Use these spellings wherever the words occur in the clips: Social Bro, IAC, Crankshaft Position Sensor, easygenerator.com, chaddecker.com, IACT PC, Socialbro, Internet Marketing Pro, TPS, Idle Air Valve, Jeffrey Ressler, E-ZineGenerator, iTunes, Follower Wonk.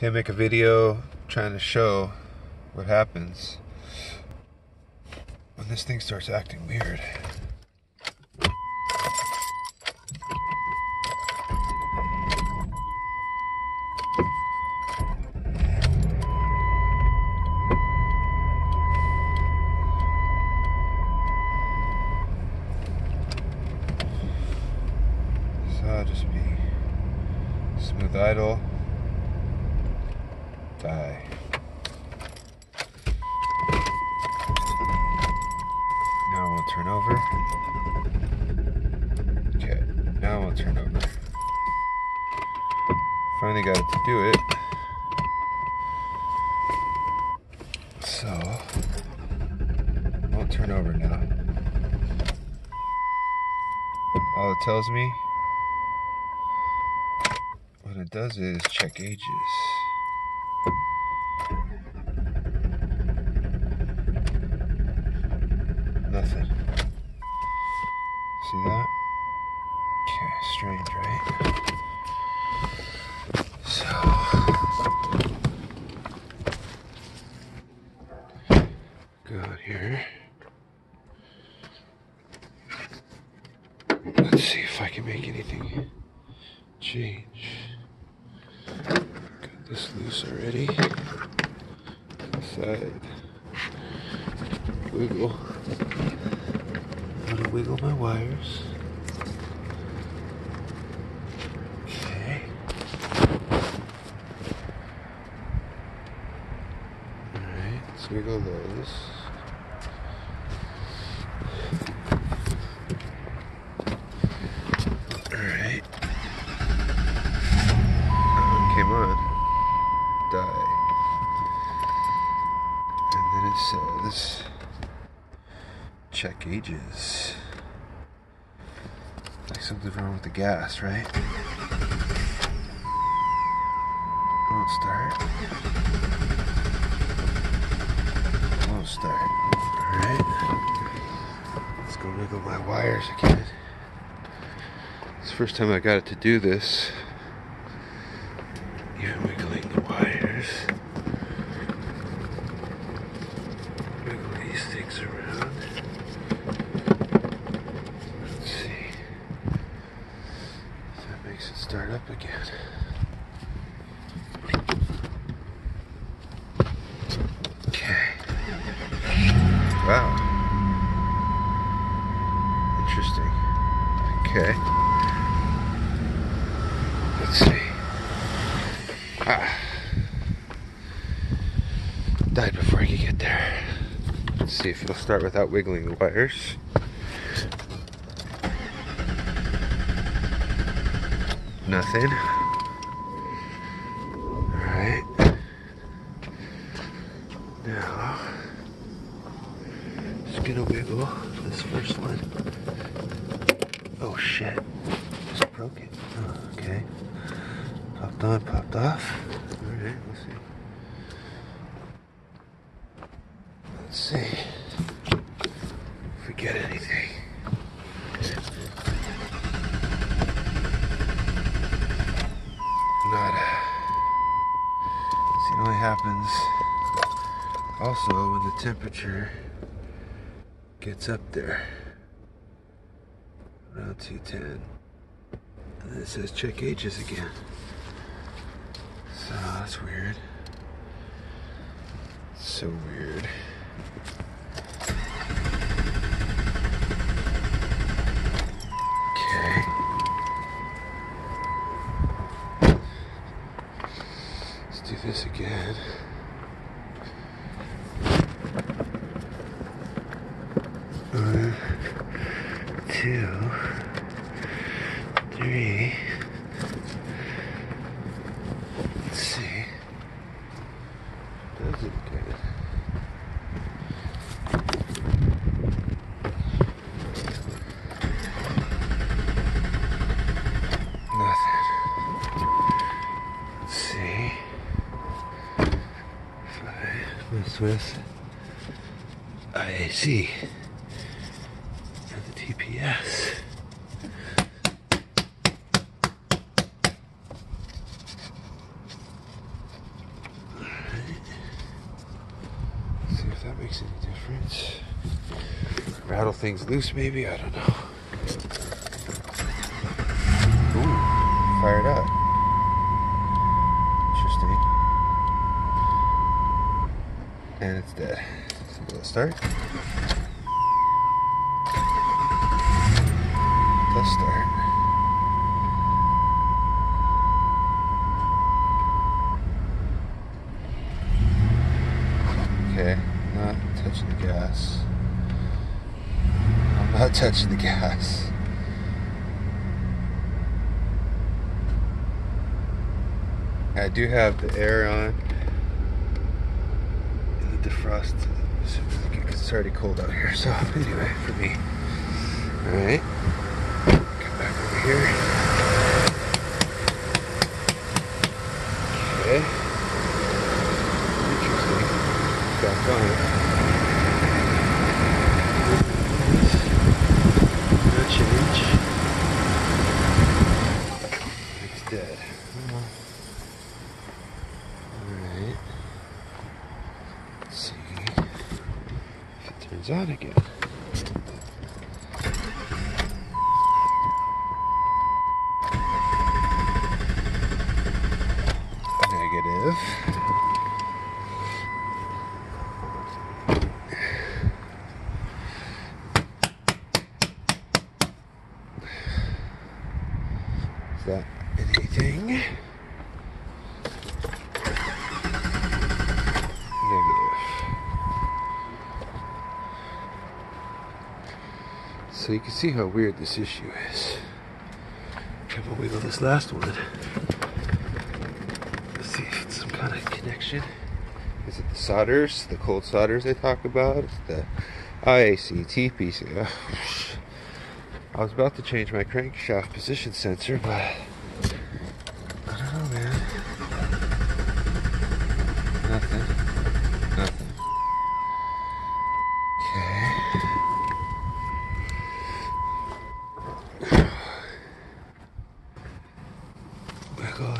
Can't make a video trying to show what happens when this thing starts acting weird. Smooth idle, die. Now it won't turn over. Okay, now it won't turn over. Finally got it to do it. So, it won't turn over now. All it tells me, what it does is check gauges. Nothing. See that? Okay, strange, right? So, go out here. Let's see if I can make anything change. Got this loose already. Inside. Wiggle. I'm gonna wiggle my wires. Okay. Alright, let's wiggle those. Says check gauges. Like something's wrong with the gas, right? Won't start. Won't start. Alright. Let's go wiggle my wires again. It's the first time I got it to do this. Even wiggling the wires. Things around. Let's see if that makes it start up again. Okay. Wow. Interesting. Okay. Let's see. Died before I could get there. Let's see if it'll start without wiggling the wires. Nothing. Alright. Now, just gonna wiggle this first one. Oh shit. Just broke it. Oh, okay. Popped on, popped off. Alright, let's see. Let's see if we get anything. Nada. See, it only happens also when the temperature gets up there. Around 210. And then it says check gauges again. So that's weird. So weird. Okay. Let's do this again. One, two, three. Let's see. Does it good? With IAC and the TPS. if that makes any difference. Rattle things loose maybe, I don't know. Ooh, fired up. Interesting. And it's dead. So let's start. Let's start. Touching the gas. I do have the air on and the defrost. It's already cold out here, so anyway, for me. Alright. Come back over here. Okay. Interesting. Back on it. On again. Negative. Is that anything? Negative. So you can see how weird this issue is. I'm gonna wiggle this last one. Let's see if it's some kind of connection. Is it the solders, the cold solders they talk about? It's the IACT PC. I was about to change my crankshaft position sensor, but I don't know, man. Nothing. Nothing.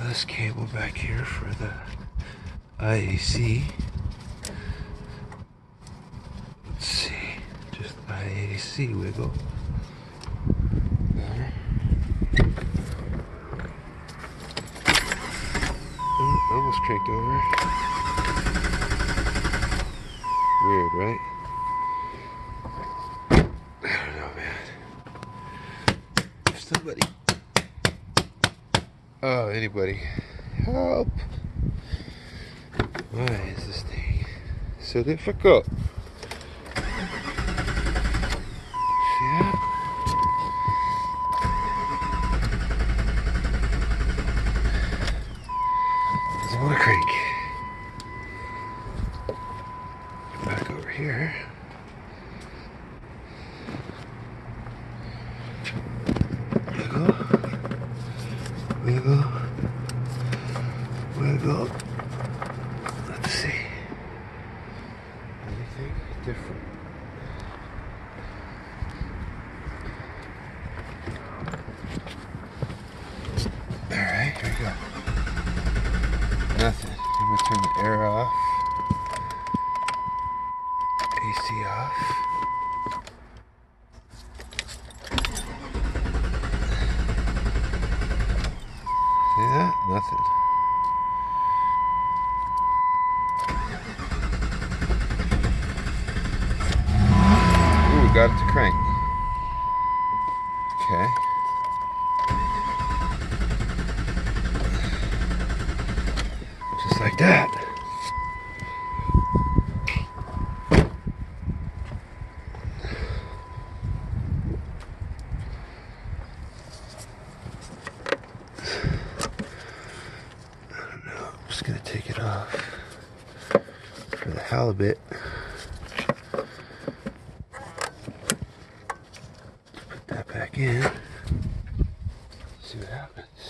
This cable back here for the IAC. Let's see, just IAC wiggle. There. Oh, almost cranked over. Weird, right? I don't know, man. If somebody. Oh, anybody. Help! Why is this thing so difficult? See that? Doesn't want to crank. Come back over here. Wiggle. Let's see. Anything different? Alright, here we go. Nothing. I'm gonna turn the air off. AC off. Nothing. Ooh, got it to crank. Okay. Just like that. Just gonna take it off for the hell of it. Put that back in. See what happens.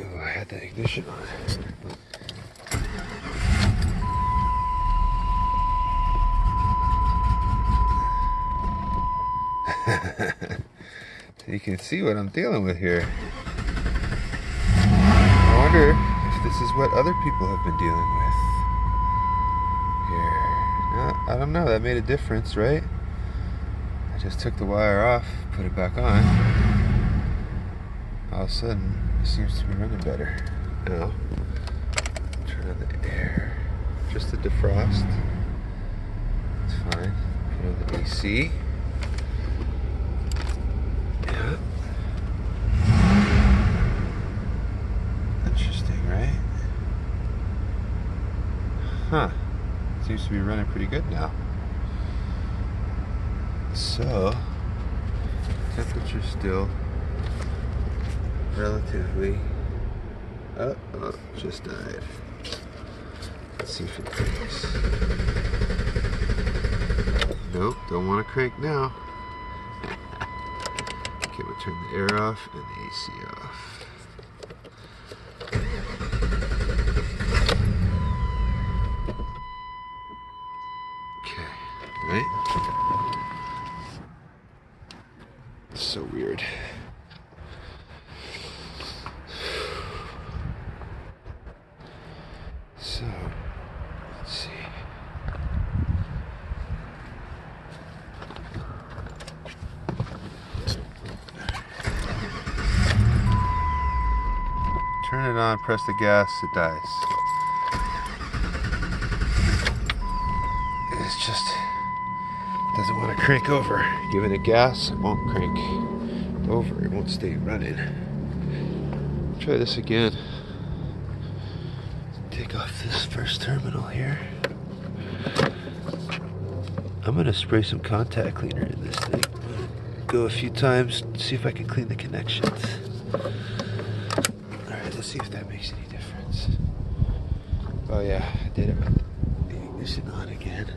Ooh, I had that ignition on. You can see what I'm dealing with here. I wonder if this is what other people have been dealing with. Here. I don't know, that made a difference, right? I just took the wire off, put it back on. All of a sudden, it seems to be running better. Now, turn on the air. Just to defrost. It's fine. Put on the AC. Huh, seems to be running pretty good now. So, temperature's still relatively, oh, just died. Let's see if it cranks. Nope, don't want to crank now. Okay, we'll turn the air off and the AC off. So weird. So, let's see. Turn it on, press the gas, it dies. It's just doesn't want to crank over. Give it a gas, it won't crank over. It won't stay running. Try this again. Take off this first terminal here. I'm going to spray some contact cleaner in this thing. Go a few times, see if I can clean the connections. Alright, let's see if that makes any difference. Oh yeah, I did it with the ignition on again.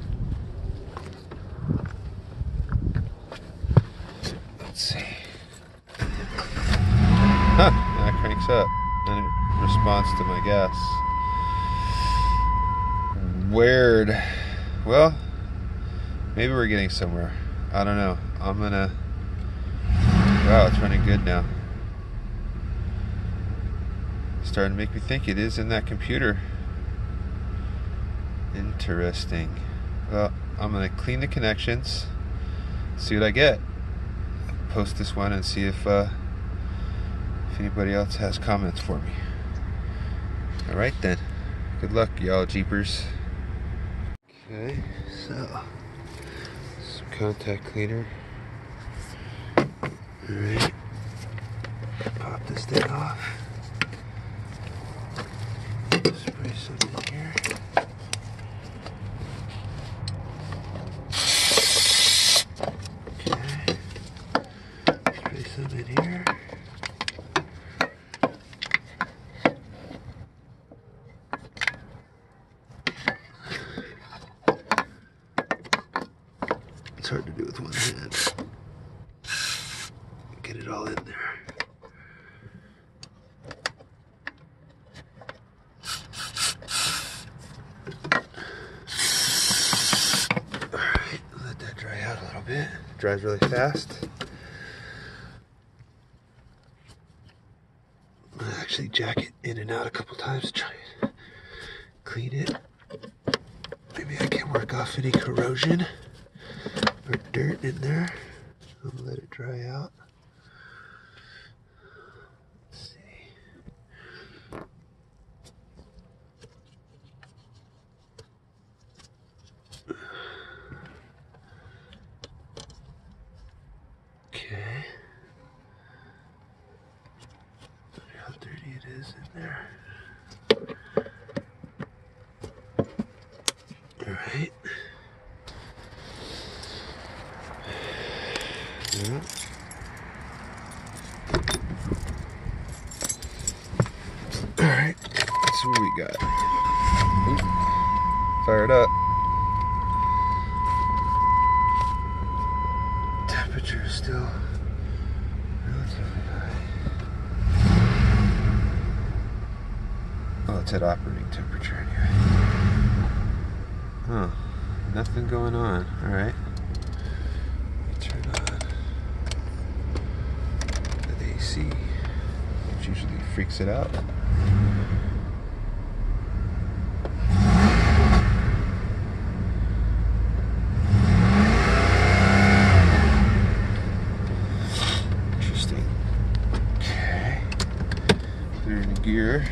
Huh, and it cranks up in response to my gas. Weird. Well, maybe we're getting somewhere. I don't know. I'm gonna... Wow, it's running good now. It's starting to make me think it is in that computer. Interesting. Well, I'm gonna clean the connections, see what I get. Post this one and see if anybody else has comments for me. Alright then. Good luck, y'all jeepers. Okay, so some contact cleaner. Alright. Pop this thing off. Spray something here. Okay. Spray some in here. Hard to do with one hand. Get it all in there. Alright, let that dry out a little bit. It dries really fast. I'll actually jack it in and out a couple times, try and clean it. Maybe I can work off any corrosion. Dirt in there. I'm gonna let it dry out. Let's see. Okay. Look how dirty it is in there. All right. Alright, that's what we got. Fire it up. Temperature is still relatively high. Well, it's at operating temperature anyway. Huh, nothing going on. Alright. Which usually freaks it out. clear the gear.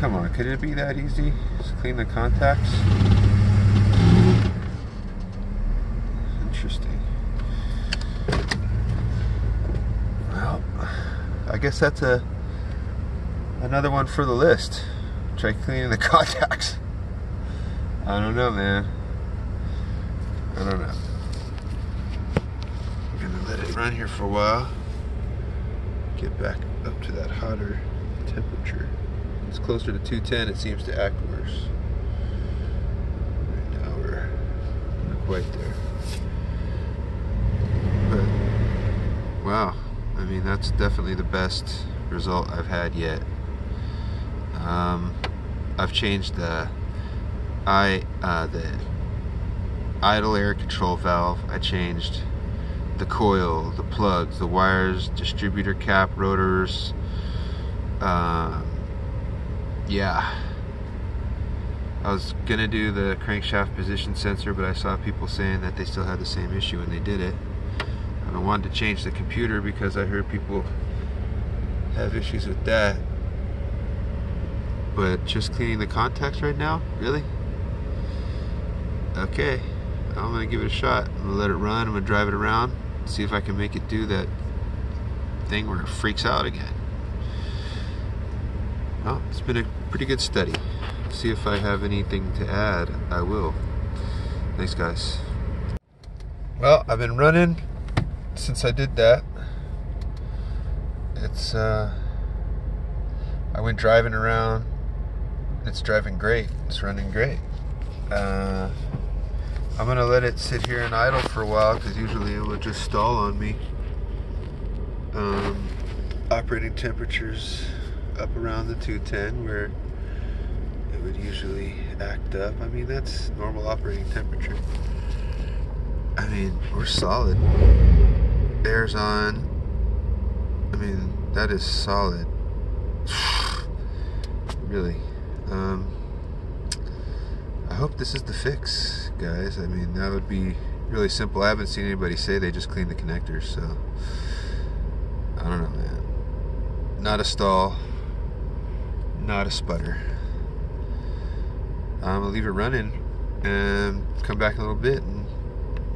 Come on, could it be that easy? Just clean the contacts. Interesting. Well, I guess that's another one for the list. Try cleaning the contacts. I don't know, man. I don't know. I'm gonna let it run here for a while. Get back up to that hotter temperature. It's closer to 210, it seems to act worse. Right now we're not quite there. But, wow, I mean, that's definitely the best result I've had yet. I've changed the idle air control valve. I changed the coil, the plugs, the wires, distributor cap, rotors. Yeah, I was gonna do the crankshaft position sensor, but I saw people saying that they still had the same issue when they did it, and I wanted to change the computer because I heard people have issues with that. But just cleaning the contacts right now, really? Okay, I'm gonna give it a shot. I'm gonna let it run. I'm gonna drive it around, see if I can make it do that thing where it freaks out again. Well, it's been a pretty good study. See if I have anything to add, I will. Thanks, guys. Well, I've been running since I did that. It's I went driving around. It's driving great. It's running great. I'm gonna let it sit here and idle for a while because usually it will just stall on me. Operating temperatures up around the 210 where it would usually act up. I mean, that's normal operating temperature. I mean, we're solid. Air's on. I mean, that is solid. Really. I hope this is the fix, guys. I mean, that would be really simple. I haven't seen anybody say they just cleaned the connectors, so I don't know, man. Not a stall. Not a sputter. I'm gonna leave it running and come back in a little bit and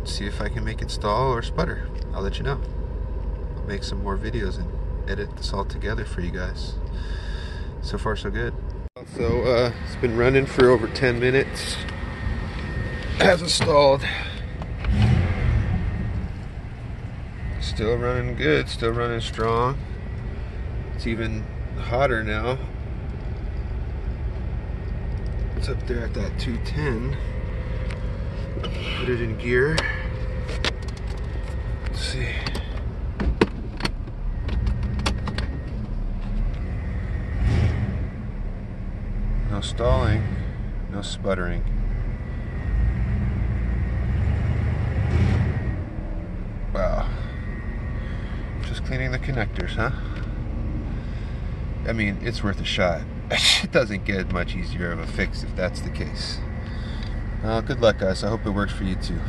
see if I can make it stall or sputter. I'll let you know. I'll make some more videos and edit this all together for you guys. So far, so good. So it's been running for over 10 minutes. Hasn't stalled. Still running good. Still running strong. It's even hotter now. It's up there at that 210. Put it in gear. Let's see. No stalling, no sputtering. Wow. Just cleaning the connectors, huh? I mean, it's worth a shot. It doesn't get much easier of a fix if that's the case. Good luck, guys. I hope it works for you too.